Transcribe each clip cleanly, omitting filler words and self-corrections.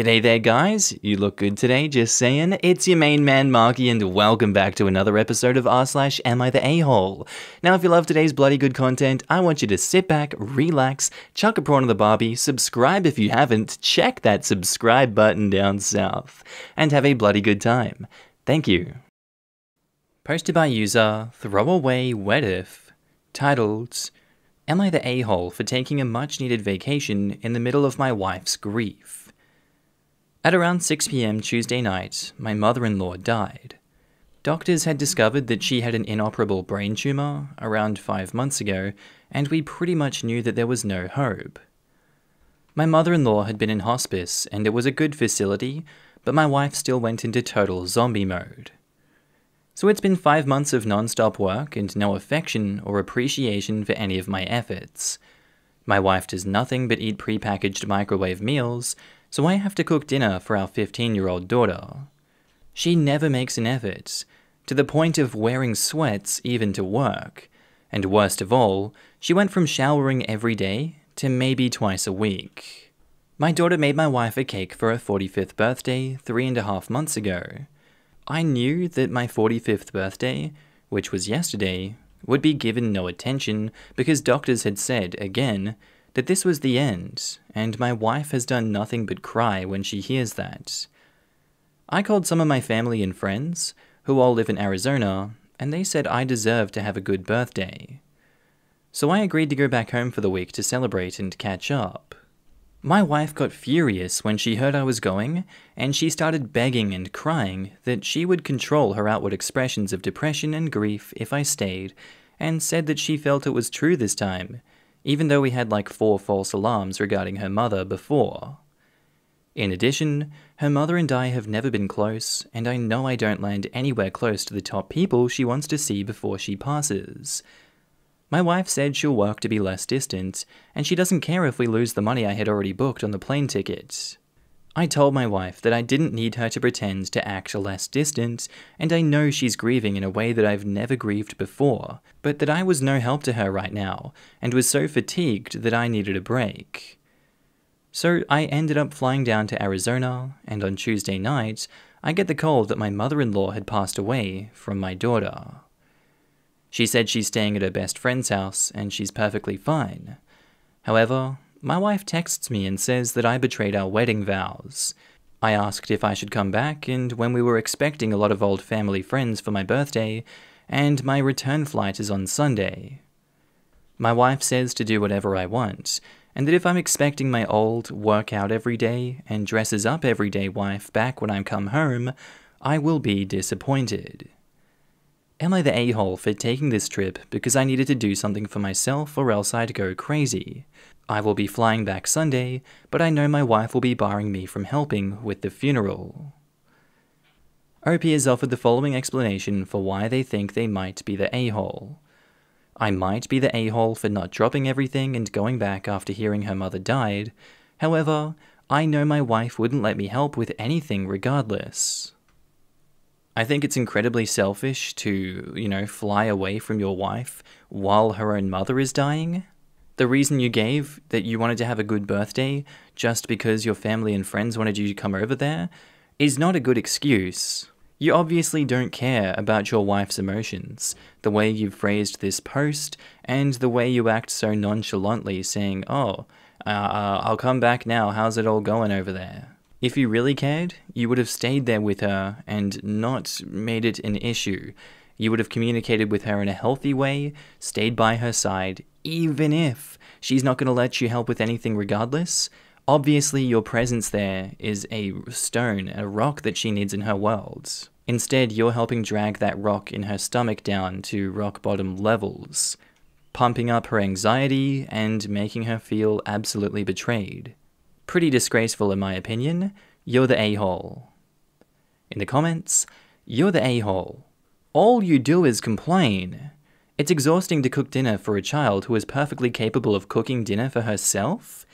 G'day there guys, you look good today, just saying. It's your main man Markee and welcome back to another episode of r/AmiTheAsshole. Now if you love today's bloody good content, I want you to sit back, relax, chuck a prawn on the barbie, subscribe if you haven't, check that subscribe button down south, and have a bloody good time. Thank you. Posted by user THROWAWAYWETIF, titled, Am I the a-hole for taking a much needed vacation in the middle of my wife's grief? At around 6 PM Tuesday night, my mother-in-law died. Doctors had discovered that she had an inoperable brain tumour around 5 months ago, and we pretty much knew that there was no hope. My mother-in-law had been in hospice, and it was a good facility, but my wife still went into total zombie mode. So it's been 5 months of non-stop work and no affection or appreciation for any of my efforts. My wife does nothing but eat prepackaged microwave meals, so I have to cook dinner for our 15-year-old daughter. She never makes an effort, to the point of wearing sweats even to work, and worst of all, she went from showering every day to maybe twice a week. My daughter made my wife a cake for her 45th birthday 3.5 months ago. I knew that my 45th birthday, which was yesterday, would be given no attention because doctors had said, again, that this was the end, and my wife has done nothing but cry when she hears that. I called some of my family and friends, who all live in Arizona, and they said I deserved to have a good birthday. So I agreed to go back home for the week to celebrate and catch up. My wife got furious when she heard I was going, and she started begging and crying that she would control her outward expressions of depression and grief if I stayed, and said that she felt it was true this time, even though we had like 4 false alarms regarding her mother before. In addition, her mother and I have never been close, and I know I don't land anywhere close to the top people she wants to see before she passes. My wife said she'll work to be less distant, and she doesn't care if we lose the money I had already booked on the plane ticket. I told my wife that I didn't need her to pretend to act less distant, and I know she's grieving in a way that I've never grieved before, but that I was no help to her right now, and was so fatigued that I needed a break. So I ended up flying down to Arizona, and on Tuesday night, I get the call that my mother-in-law had passed away from my daughter. She said she's staying at her best friend's house, and she's perfectly fine. However, my wife texts me and says that I betrayed our wedding vows. I asked if I should come back, and when we were expecting a lot of old family friends for my birthday, and my return flight is on Sunday. My wife says to do whatever I want, and that if I'm expecting my old, work out every day, and dresses up every day wife back when I come home, I will be disappointed. Am I the a-hole for taking this trip because I needed to do something for myself or else I'd go crazy? I will be flying back Sunday, but I know my wife will be barring me from helping with the funeral. OP has offered the following explanation for why they think they might be the a-hole. I might be the a-hole for not dropping everything and going back after hearing her mother died. However, I know my wife wouldn't let me help with anything regardless. I think it's incredibly selfish to, fly away from your wife while her own mother is dying. The reason you gave that you wanted to have a good birthday just because your family and friends wanted you to come over there is not a good excuse. You obviously don't care about your wife's emotions, the way you've phrased this post, and the way you act so nonchalantly saying, oh, I'll come back now, how's it all going over there? If you really cared, you would have stayed there with her and not made it an issue. You would have communicated with her in a healthy way, stayed by her side, even if she's not going to let you help with anything regardless. Obviously, your presence there is a stone, a rock that she needs in her world. Instead, you're helping drag that rock in her stomach down to rock bottom levels, pumping up her anxiety and making her feel absolutely betrayed. Pretty disgraceful in my opinion. You're the a-hole. In the comments, you're the a-hole. All you do is complain. It's exhausting to cook dinner for a child who is perfectly capable of cooking dinner for herself.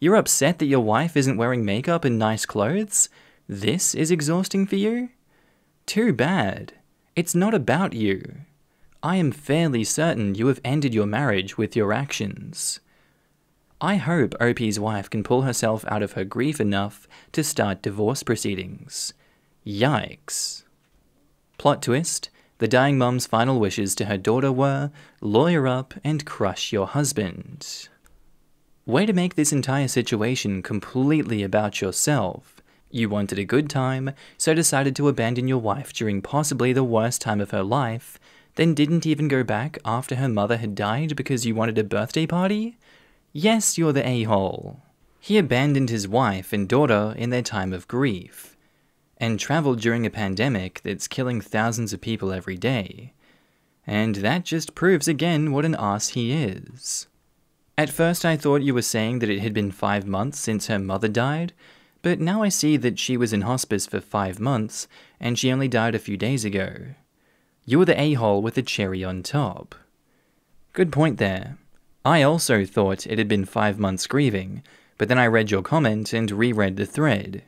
You're upset that your wife isn't wearing makeup and nice clothes. This is exhausting for you? Too bad. It's not about you. I am fairly certain you have ended your marriage with your actions. I hope OP's wife can pull herself out of her grief enough to start divorce proceedings. Yikes. Plot twist, the dying mum's final wishes to her daughter were, lawyer up and crush your husband. Way to make this entire situation completely about yourself. You wanted a good time, so decided to abandon your wife during possibly the worst time of her life, then didn't even go back after her mother had died because you wanted a birthday party? Yes, you're the a-hole. He abandoned his wife and daughter in their time of grief, and travelled during a pandemic that's killing thousands of people every day. And that just proves again what an ass he is. At first I thought you were saying that it had been 5 months since her mother died, but now I see that she was in hospice for 5 months, and she only died a few days ago. You were the a-hole with the cherry on top. Good point there. I also thought it had been 5 months grieving, but then I read your comment and reread the thread.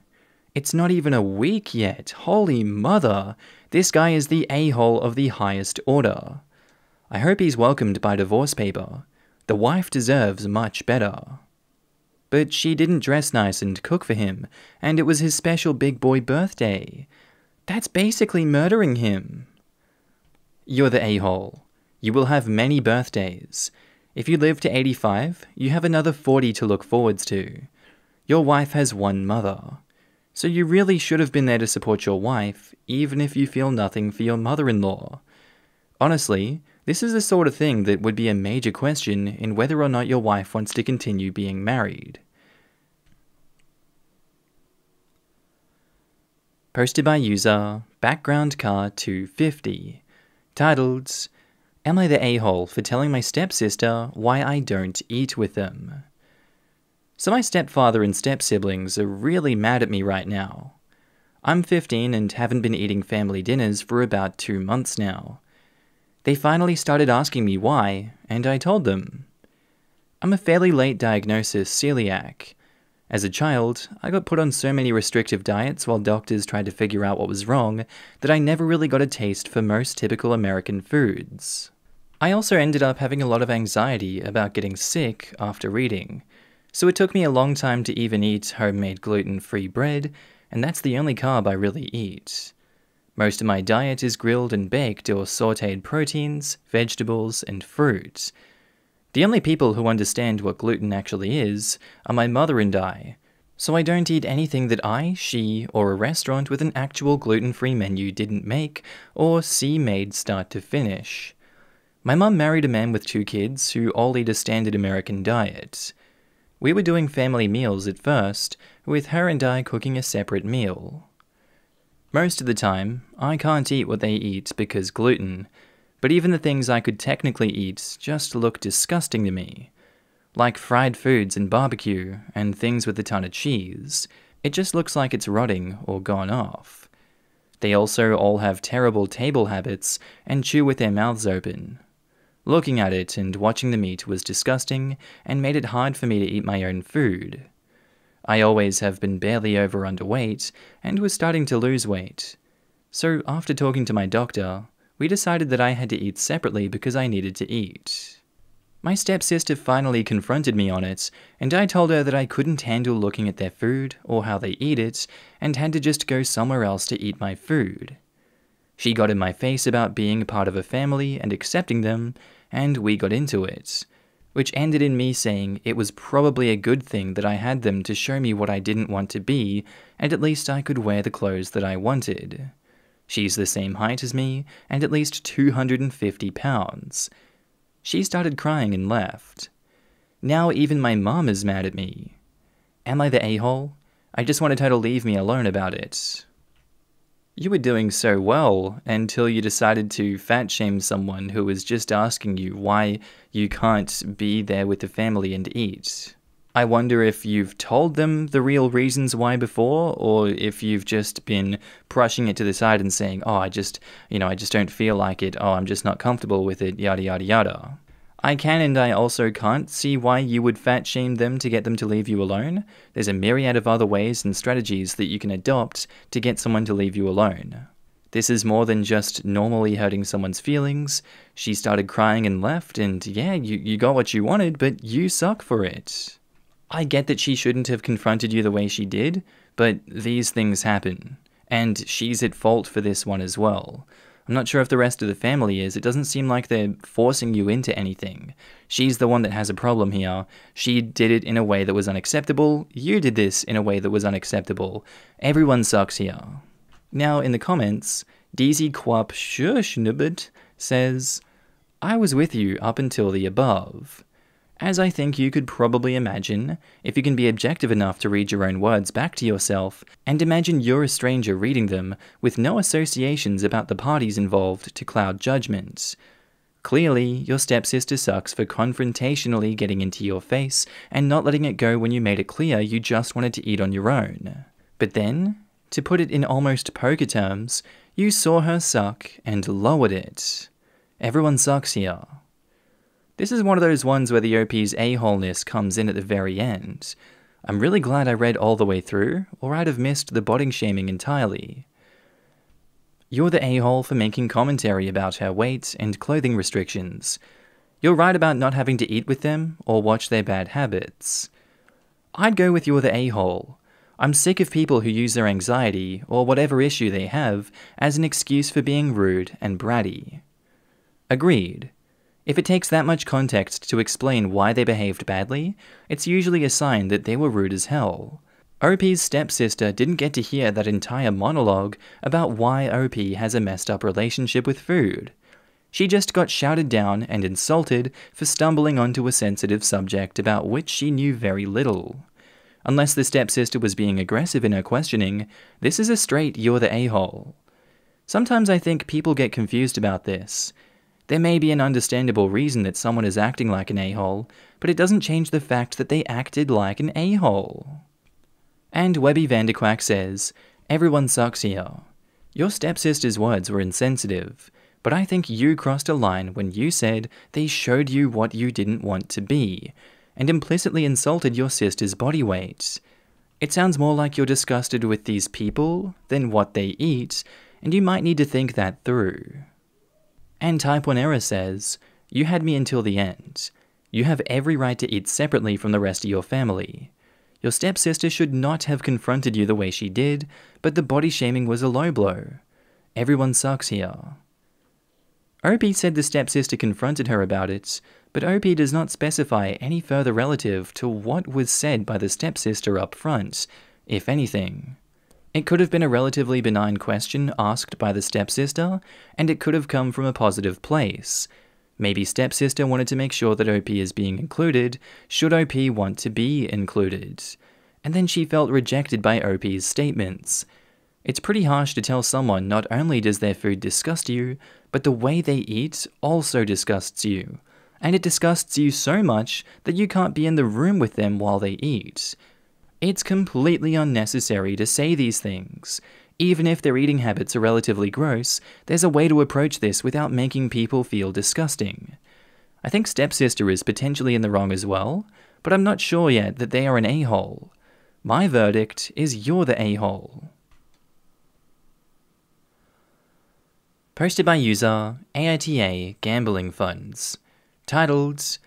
It's not even a week yet, holy mother! This guy is the a-hole of the highest order. I hope he's welcomed by divorce paper. The wife deserves much better. But she didn't dress nice and cook for him, and it was his special big boy birthday. That's basically murdering him. You're the a-hole. You will have many birthdays. If you live to 85, you have another 40 to look forwards to. Your wife has one mother. So you really should have been there to support your wife, even if you feel nothing for your mother-in-law. Honestly, this is the sort of thing that would be a major question in whether or not your wife wants to continue being married. Posted by user Background Car 250, titled, Am I the a-hole for telling my stepsister why I don't eat with them? So my stepfather and stepsiblings are really mad at me right now. I'm 15 and haven't been eating family dinners for about 2 months now. They finally started asking me why, and I told them. I'm a fairly late diagnosis celiac. As a child, I got put on so many restrictive diets while doctors tried to figure out what was wrong that I never really got a taste for most typical American foods. I also ended up having a lot of anxiety about getting sick after eating, so it took me a long time to even eat homemade gluten-free bread, and that's the only carb I really eat. Most of my diet is grilled and baked or sautéed proteins, vegetables, and fruit. The only people who understand what gluten actually is are my mother and I, so I don't eat anything that I, she, or a restaurant with an actual gluten-free menu didn't make or see made start to finish. My mum married a man with 2 kids who all eat a standard American diet. We were doing family meals at first, with her and I cooking a separate meal. Most of the time, I can't eat what they eat because gluten, but even the things I could technically eat just look disgusting to me. Like fried foods and barbecue, and things with a ton of cheese. It just looks like it's rotting or gone off. They also all have terrible table habits and chew with their mouths open. Looking at it and watching the meat was disgusting and made it hard for me to eat my own food. I always have been barely over underweight and was starting to lose weight. So after talking to my doctor, we decided that I had to eat separately because I needed to eat. My stepsister finally confronted me on it, and I told her that I couldn't handle looking at their food or how they eat it and had to just go somewhere else to eat my food. She got in my face about being a part of a family and accepting them, and we got into it, which ended in me saying it was probably a good thing that I had them to show me what I didn't want to be, and at least I could wear the clothes that I wanted. She's the same height as me, and at least 250 pounds. She started crying and left. Now even my mom is mad at me. Am I the a-hole? I just wanted her to leave me alone about it. You were doing so well until you decided to fat shame someone who was just asking you why you can't be there with the family and eat. I wonder if you've told them the real reasons why before, or if you've just been brushing it to the side and saying, oh, I just don't feel like it, oh, I'm just not comfortable with it, yada yada yada. I can and I also can't see why you would fat shame them to get them to leave you alone. There's a myriad of other ways and strategies that you can adopt to get someone to leave you alone. This is more than just normally hurting someone's feelings. She started crying and left, and yeah, you got what you wanted, but you suck for it. I get that she shouldn't have confronted you the way she did, but these things happen, and she's at fault for this one as well. I'm not sure if the rest of the family is, it doesn't seem like they're forcing you into anything. She's the one that has a problem here. She did it in a way that was unacceptable, you did this in a way that was unacceptable. Everyone sucks here. Now in the comments, DZ Quap Shushnibbet says, I was with you up until the above. As I think you could probably imagine, if you can be objective enough to read your own words back to yourself, and imagine you're a stranger reading them, with no associations about the parties involved to cloud judgment. Clearly, your stepsister sucks for confrontationally getting into your face and not letting it go when you made it clear you just wanted to eat on your own. But then, to put it in almost poker terms, you saw her suck and lowered it. Everyone sucks here. This is one of those ones where the OP's a-holeness comes in at the very end. I'm really glad I read all the way through, or I'd have missed the botting shaming entirely. You're the a-hole for making commentary about her weight and clothing restrictions. You're right about not having to eat with them or watch their bad habits. I'd go with you're the a-hole. I'm sick of people who use their anxiety, or whatever issue they have, as an excuse for being rude and bratty. Agreed. If it takes that much context to explain why they behaved badly, it's usually a sign that they were rude as hell. OP's stepsister didn't get to hear that entire monologue about why OP has a messed up relationship with food. She just got shouted down and insulted for stumbling onto a sensitive subject about which she knew very little. Unless the stepsister was being aggressive in her questioning, this is a straight you're the a-hole. Sometimes I think people get confused about this. There may be an understandable reason that someone is acting like an a-hole, but it doesn't change the fact that they acted like an a-hole. And Webby Vanderquack says, everyone sucks here. Your stepsister's words were insensitive, but I think you crossed a line when you said they showed you what you didn't want to be, and implicitly insulted your sister's body weight. It sounds more like you're disgusted with these people than what they eat, and you might need to think that through. And Type One Error says, you had me until the end. You have every right to eat separately from the rest of your family. Your stepsister should not have confronted you the way she did, but the body shaming was a low blow. Everyone sucks here. OP said the stepsister confronted her about it, but OP does not specify any further relative to what was said by the stepsister up front, if anything. It could have been a relatively benign question asked by the stepsister, and it could have come from a positive place. Maybe stepsister wanted to make sure that OP is being included, should OP want to be included. And then she felt rejected by OP's statements. It's pretty harsh to tell someone not only does their food disgust you, but the way they eat also disgusts you. And it disgusts you so much that you can't be in the room with them while they eat. It's completely unnecessary to say these things. Even if their eating habits are relatively gross, there's a way to approach this without making people feel disgusting. I think stepsister is potentially in the wrong as well, but I'm not sure yet that they are an a-hole. My verdict is you're the a-hole. Posted by user AITA Gambling Funds. Titled,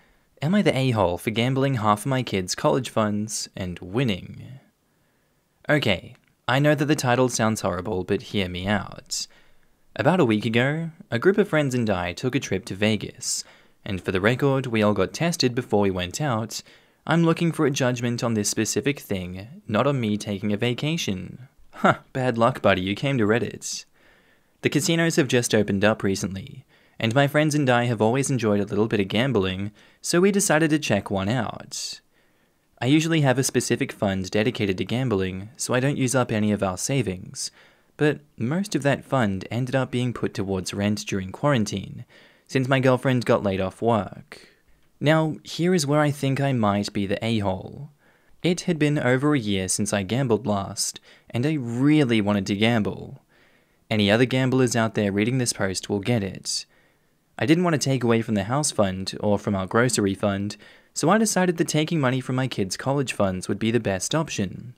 Am I the a-hole for gambling half my kids' college funds and winning? Okay, I know that the title sounds horrible, but hear me out. About a week ago, a group of friends and I took a trip to Vegas, and for the record, we all got tested before we went out. I'm looking for a judgment on this specific thing, not on me taking a vacation. Huh, bad luck, buddy, you came to Reddit. The casinos have just opened up recently, and my friends and I have always enjoyed a little bit of gambling, so we decided to check one out. I usually have a specific fund dedicated to gambling, so I don't use up any of our savings, but most of that fund ended up being put towards rent during quarantine, since my girlfriend got laid off work. Now, here is where I think I might be the a-hole. It had been over a year since I gambled last, and I really wanted to gamble. Any other gamblers out there reading this post will get it. I didn't want to take away from the house fund or from our grocery fund, so I decided that taking money from my kids' college funds would be the best option.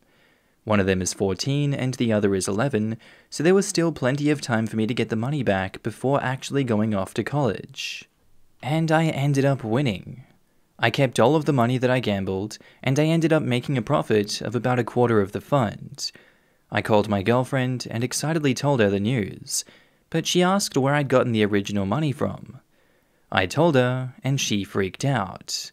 One of them is 14 and the other is 11, so there was still plenty of time for me to get the money back before actually going off to college. And I ended up winning. I kept all of the money that I gambled, and I ended up making a profit of about a quarter of the fund. I called my girlfriend and excitedly told her the news, but she asked where I'd gotten the original money from. I told her, and she freaked out.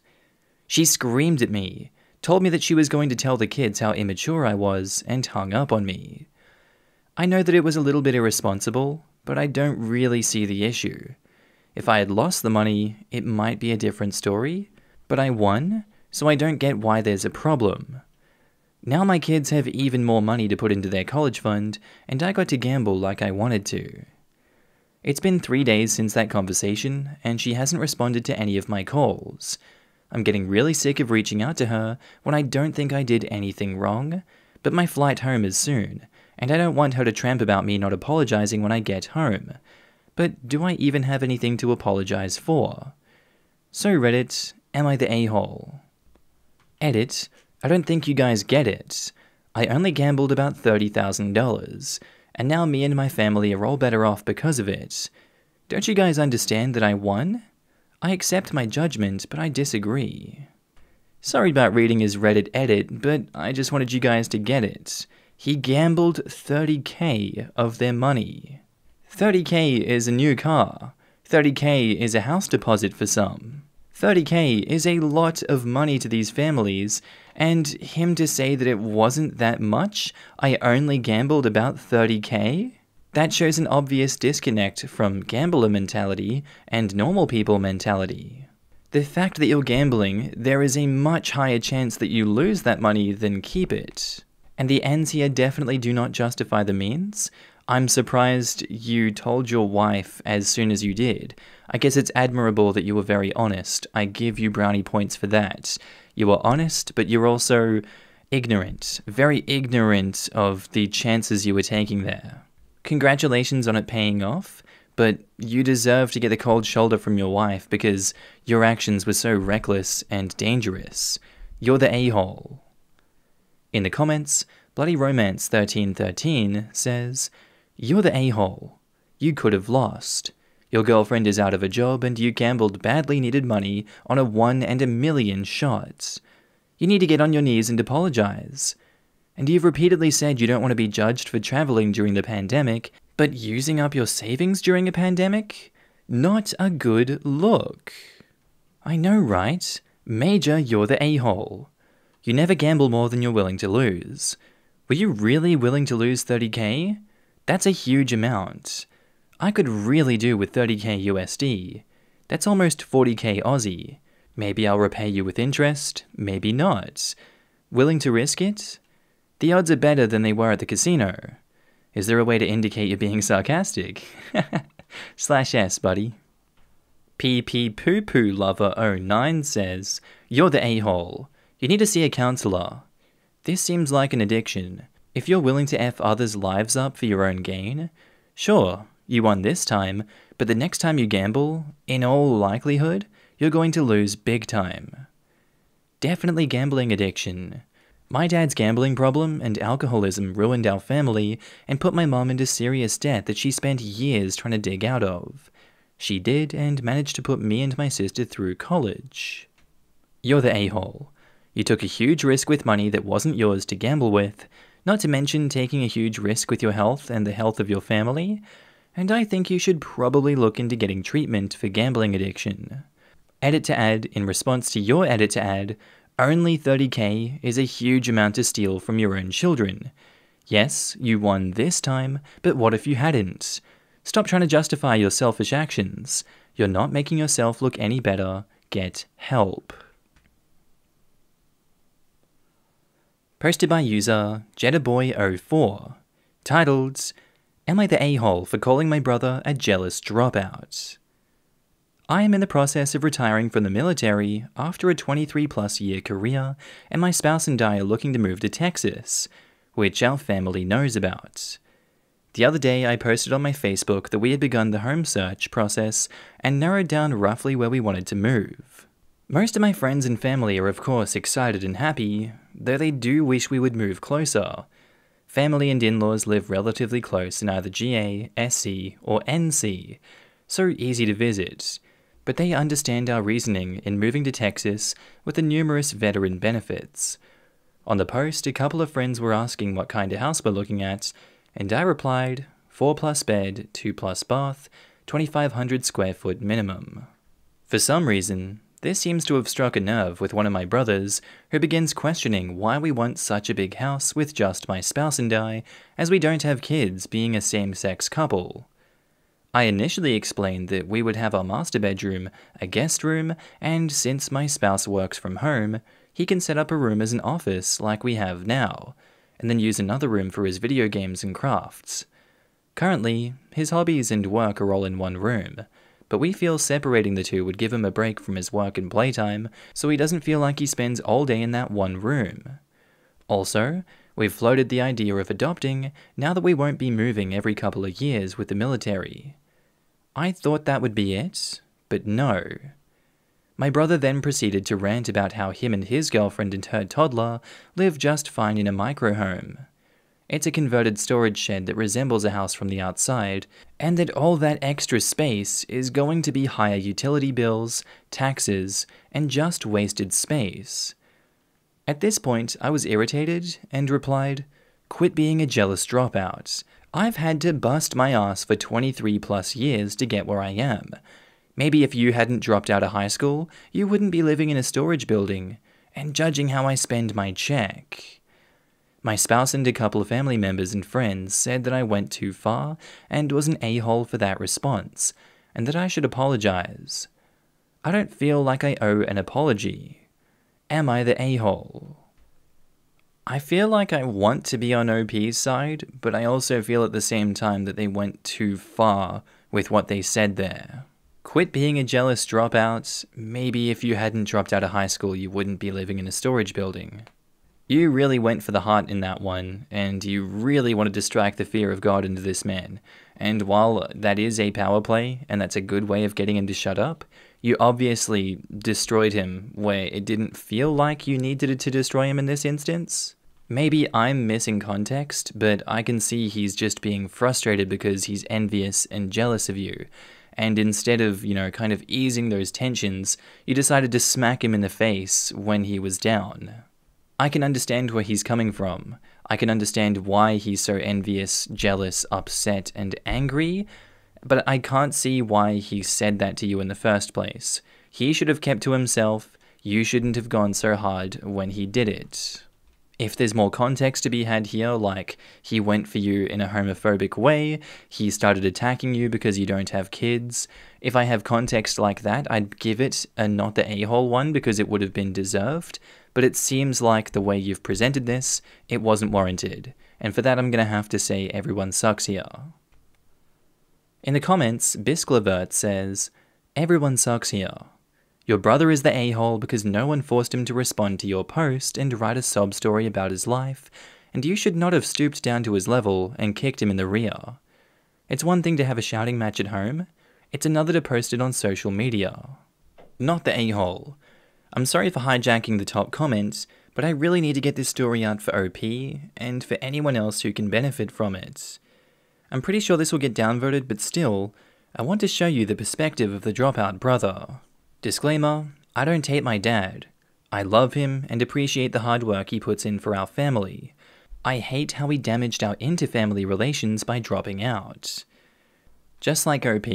She screamed at me, told me that she was going to tell the kids how immature I was, and hung up on me. I know that it was a little bit irresponsible, but I don't really see the issue. If I had lost the money, it might be a different story, but I won, so I don't get why there's a problem. Now my kids have even more money to put into their college fund, and I got to gamble like I wanted to. It's been 3 days since that conversation, and she hasn't responded to any of my calls. I'm getting really sick of reaching out to her when I don't think I did anything wrong, but my flight home is soon, and I don't want her to tramp about me not apologizing when I get home. But do I even have anything to apologize for? So Reddit, am I the a-hole? Edit. I don't think you guys get it. I only gambled about $30,000, and now me and my family are all better off because of it. Don't you guys understand that I won? I accept my judgment, but I disagree. Sorry about reading his Reddit edit, but I just wanted you guys to get it. He gambled 30k of their money. 30k is a new car. 30k is a house deposit for some. 30k is a lot of money to these families, and him to say that it wasn't that much, I only gambled about 30k? That shows an obvious disconnect from gambler mentality and normal people mentality. The fact that you're gambling, there is a much higher chance that you lose that money than keep it. And the ends here definitely do not justify the means. I'm surprised you told your wife as soon as you did. I guess it's admirable that you were very honest. I give you brownie points for that. You were honest, but you're also ignorant. Very ignorant of the chances you were taking there. Congratulations on it paying off, but you deserve to get the cold shoulder from your wife because your actions were so reckless and dangerous. You're the a-hole. In the comments, Bloody Romance 1313 says, "You're the a-hole. You could have lost. Your girlfriend is out of a job and you gambled badly needed money on a 1 in a million shots. You need to get on your knees and apologize. And you've repeatedly said you don't want to be judged for traveling during the pandemic, but using up your savings during a pandemic? Not a good look." I know, right? Major, you're the a-hole. You never gamble more than you're willing to lose. Were you really willing to lose 30k? That's a huge amount. I could really do with 30k USD. That's almost 40k Aussie. Maybe I'll repay you with interest, maybe not. Willing to risk it? The odds are better than they were at the casino. Is there a way to indicate you're being sarcastic? /S, buddy. PP Poo Poo Lover09 says, "You're the a-hole. You need to see a counselor. This seems like an addiction. If you're willing to F others' lives up for your own gain, sure, you won this time, but the next time you gamble, in all likelihood, you're going to lose big time." Definitely gambling addiction. My dad's gambling problem and alcoholism ruined our family and put my mom into serious debt that she spent years trying to dig out of. She did and managed to put me and my sister through college. You're the a-hole. You took a huge risk with money that wasn't yours to gamble with, not to mention taking a huge risk with your health and the health of your family, and I think you should probably look into getting treatment for gambling addiction. Edit to add, in response to your edit to add, only 30k is a huge amount to steal from your own children. Yes, you won this time, but what if you hadn't? Stop trying to justify your selfish actions. You're not making yourself look any better. Get help. Posted by user JettaBoy04, titled, "Am I the a-hole for calling my brother a jealous dropout?" I am in the process of retiring from the military after a 23-plus year career, and my spouse and I are looking to move to Texas, which our family knows about. The other day I posted on my Facebook that we had begun the home search process and narrowed down roughly where we wanted to move. Most of my friends and family are of course excited and happy, though they do wish we would move closer. Family and in-laws live relatively close in either GA, SC, or NC, so easy to visit. but they understand our reasoning in moving to Texas with the numerous veteran benefits. On the post, a couple of friends were asking what kind of house we're looking at, and I replied, 4+ bed, 2+ bath, 2,500 square foot minimum. For some reason, this seems to have struck a nerve with one of my brothers, who begins questioning why we want such a big house with just my spouse and I, as we don't have kids, being a same-sex couple. I initially explained that we would have our master bedroom, a guest room, and since my spouse works from home, he can set up a room as an office like we have now, and then use another room for his video games and crafts. Currently, his hobbies and work are all in one room, but we feel separating the two would give him a break from his work and playtime, so he doesn't feel like he spends all day in that one room. Also, we've floated the idea of adopting now that we won't be moving every couple of years with the military. I thought that would be it, but no. My brother then proceeded to rant about how him and his girlfriend and her toddler live just fine in a microhome. It's a converted storage shed that resembles a house from the outside, and that all that extra space is going to be higher utility bills, taxes, and just wasted space. At this point, I was irritated and replied, "Quit being a jealous dropout. I've had to bust my ass for 23+ years to get where I am. Maybe if you hadn't dropped out of high school, you wouldn't be living in a storage building, and judging how I spend my check." My spouse and a couple of family members and friends said that I went too far and was an a-hole for that response, and that I should apologize. I don't feel like I owe an apology. Am I the a-hole? I feel like I want to be on OP's side, but I also feel at the same time that they went too far with what they said there. Quit being a jealous dropout. Maybe if you hadn't dropped out of high school, you wouldn't be living in a storage building. You really went for the heart in that one, and you really wanted to strike the fear of God into this man. And while that is a power play, and that's a good way of getting him to shut up, you obviously destroyed him where it didn't feel like you needed to destroy him in this instance. Maybe I'm missing context, but I can see he's just being frustrated because he's envious and jealous of you. And instead of, kind of easing those tensions, you decided to smack him in the face when he was down. I can understand where he's coming from. I can understand why he's so envious, jealous, upset, and angry, but I can't see why he said that to you in the first place. He should have kept to himself. You shouldn't have gone so hard when he did it. If there's more context to be had here, like he went for you in a homophobic way, he started attacking you because you don't have kids, if I have context like that, I'd give it a not the a-hole one because it would have been deserved. But it seems like the way you've presented this, it wasn't warranted. And for that, I'm going to have to say everyone sucks here. In the comments, Bisclavert says, "Everyone sucks here. Your brother is the a-hole because no one forced him to respond to your post and write a sob story about his life, and you should not have stooped down to his level and kicked him in the rear. It's one thing to have a shouting match at home, it's another to post it on social media. Not the a-hole. I'm sorry for hijacking the top comments, but I really need to get this story out for OP, and for anyone else who can benefit from it. I'm pretty sure this will get downvoted, but still, I want to show you the perspective of the dropout brother. Disclaimer, I don't hate my dad. I love him and appreciate the hard work he puts in for our family. I hate how he damaged our inter-family relations by dropping out. Just like OP,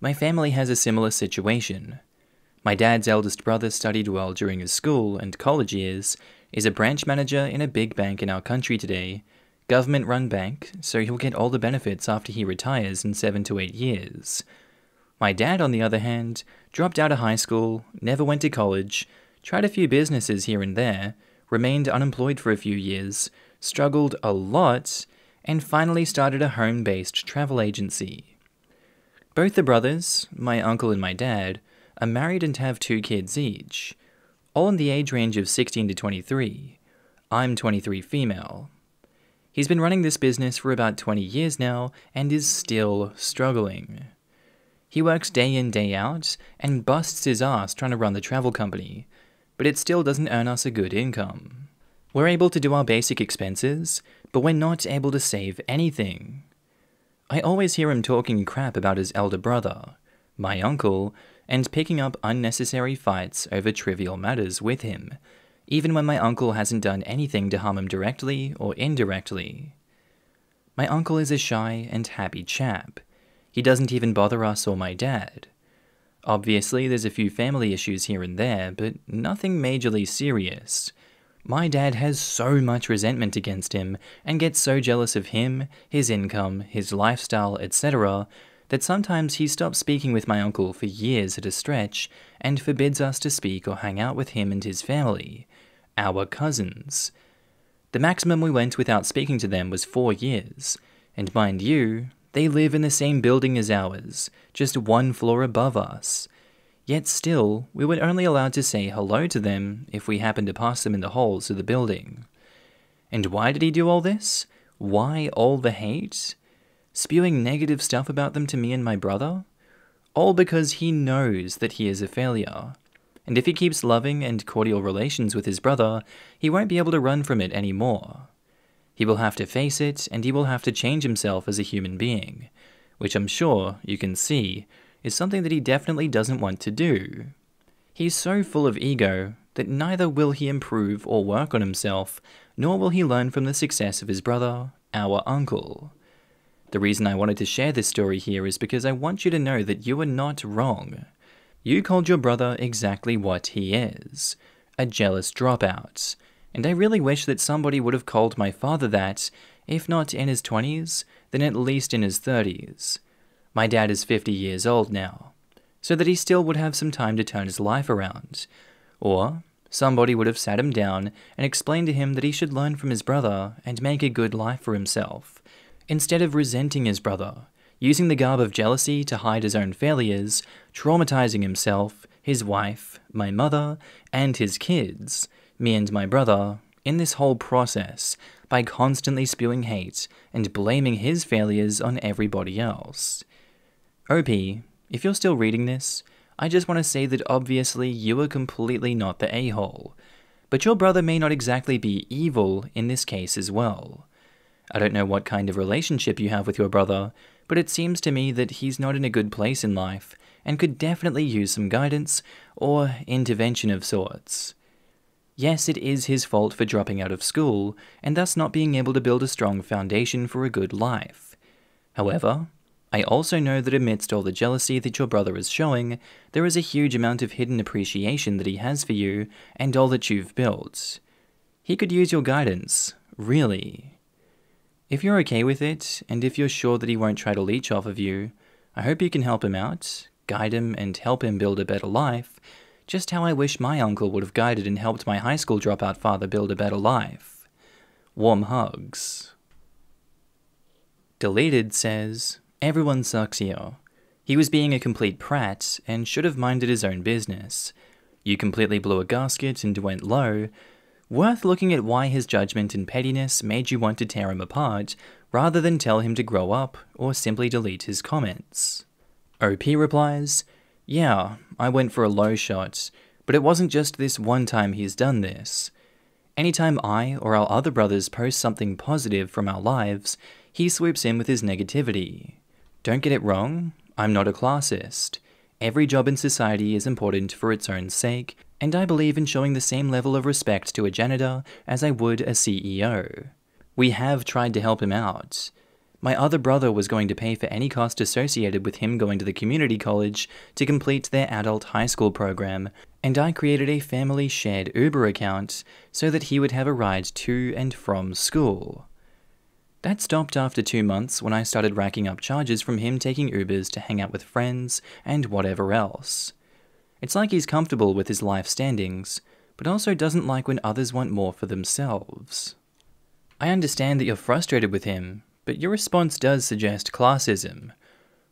my family has a similar situation. My dad's eldest brother studied well during his school and college years, is a branch manager in a big bank in our country today, government-run bank, so he'll get all the benefits after he retires in 7 to 8 years. My dad, on the other hand, dropped out of high school, never went to college, tried a few businesses here and there, remained unemployed for a few years, struggled a lot, and finally started a home-based travel agency. Both the brothers, my uncle and my dad, are married and have 2 kids each, all in the age range of 16 to 23. I'm 23 female. He's been running this business for about 20 years now and is still struggling. He works day in, day out, and busts his ass trying to run the travel company, but it still doesn't earn us a good income. We're able to do our basic expenses, but we're not able to save anything. I always hear him talking crap about his elder brother, my uncle, and picking up unnecessary fights over trivial matters with him, even when my uncle hasn't done anything to harm him directly or indirectly. My uncle is a shy and happy chap. He doesn't even bother us or my dad. Obviously, there's a few family issues here and there, but nothing majorly serious. My dad has so much resentment against him, and gets so jealous of him, his income, his lifestyle, etc., that sometimes he stops speaking with my uncle for years at a stretch, and forbids us to speak or hang out with him and his family, our cousins. The maximum we went without speaking to them was 4 years, and mind you, they live in the same building as ours, just one floor above us. Yet still, we were only allowed to say hello to them if we happened to pass them in the halls of the building. And why did he do all this? Why all the hate? Spewing negative stuff about them to me and my brother? All because he knows that he is a failure. And if he keeps loving and cordial relations with his brother, he won't be able to run from it anymore. He will have to face it, and he will have to change himself as a human being, which I'm sure you can see is something that he definitely doesn't want to do. He's so full of ego that neither will he improve or work on himself, nor will he learn from the success of his brother, our uncle. The reason I wanted to share this story here is because I want you to know that you are not wrong. You called your brother exactly what he is, a jealous dropout, and I really wish that somebody would have called my father that, if not in his 20s, then at least in his 30s. My dad is 50 years old now, so that he still would have some time to turn his life around. Or somebody would have sat him down and explained to him that he should learn from his brother and make a good life for himself, instead of resenting his brother, using the garb of jealousy to hide his own failures, traumatizing himself, his wife, my mother, and his kids, me and my brother, in this whole process by constantly spewing hate and blaming his failures on everybody else. OP, if you're still reading this, I just want to say that obviously you are completely not the a-hole, but your brother may not exactly be evil in this case as well. I don't know what kind of relationship you have with your brother, but it seems to me that he's not in a good place in life and could definitely use some guidance or intervention of sorts. Yes, it is his fault for dropping out of school and thus not being able to build a strong foundation for a good life. However, I also know that amidst all the jealousy that your brother is showing, there is a huge amount of hidden appreciation that he has for you and all that you've built. He could use your guidance, really. If you're okay with it, and if you're sure that he won't try to leech off of you, I hope you can help him out, guide him and help him build a better life, just how I wish my uncle would have guided and helped my high school dropout father build a better life. Warm hugs. Deleted says, everyone sucks here. He was being a complete prat and should have minded his own business. You completely blew a gasket and went low. Worth looking at why his judgment and pettiness made you want to tear him apart rather than tell him to grow up or simply delete his comments. OP replies, yeah, I went for a low shot, but it wasn't just this one time he's done this. Anytime I or our other brothers post something positive from our lives, he swoops in with his negativity. Don't get it wrong, I'm not a classist. Every job in society is important for its own sake, and I believe in showing the same level of respect to a janitor as I would a CEO. We have tried to help him out. My other brother was going to pay for any cost associated with him going to the community college to complete their adult high school program, and I created a family shared Uber account so that he would have a ride to and from school. That stopped after 2 months when I started racking up charges from him taking Ubers to hang out with friends and whatever else. It's like he's comfortable with his life standings, but also doesn't like when others want more for themselves. I understand that you're frustrated with him, but your response does suggest classism.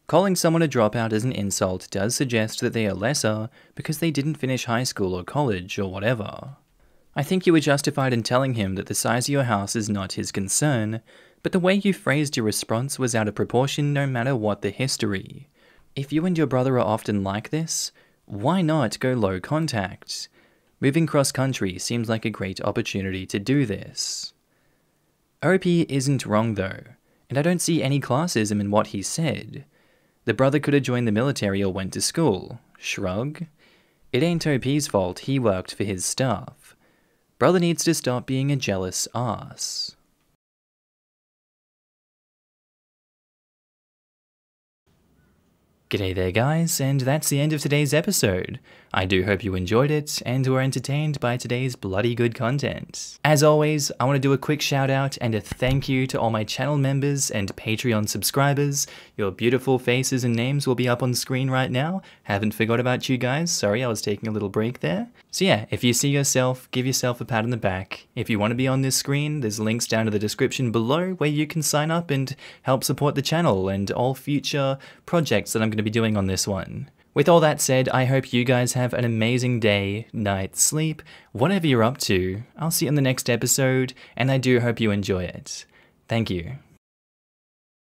Calling someone a dropout as an insult does suggest that they are lesser because they didn't finish high school or college or whatever. I think you were justified in telling him that the size of your house is not his concern, but the way you phrased your response was out of proportion no matter what the history. If you and your brother are often like this, why not go low contact? Moving cross-country seems like a great opportunity to do this. OP isn't wrong though, and I don't see any classism in what he said. The brother could have joined the military or went to school. Shrug. It ain't OP's fault, he worked for his stuff. Brother needs to stop being a jealous ass. G'day there guys, and that's the end of today's episode. I do hope you enjoyed it and were entertained by today's bloody good content. As always, I want to do a quick shout out and a thank you to all my channel members and Patreon subscribers. Your beautiful faces and names will be up on screen right now. Haven't forgot about you guys, sorry I was taking a little break there. So yeah, if you see yourself, give yourself a pat on the back. If you want to be on this screen, there's links down to the description below where you can sign up and help support the channel and all future projects that I'm going to be doing on this one. With all that said, I hope you guys have an amazing day, night, sleep, whatever you're up to. I'll see you in the next episode, and I do hope you enjoy it. Thank you.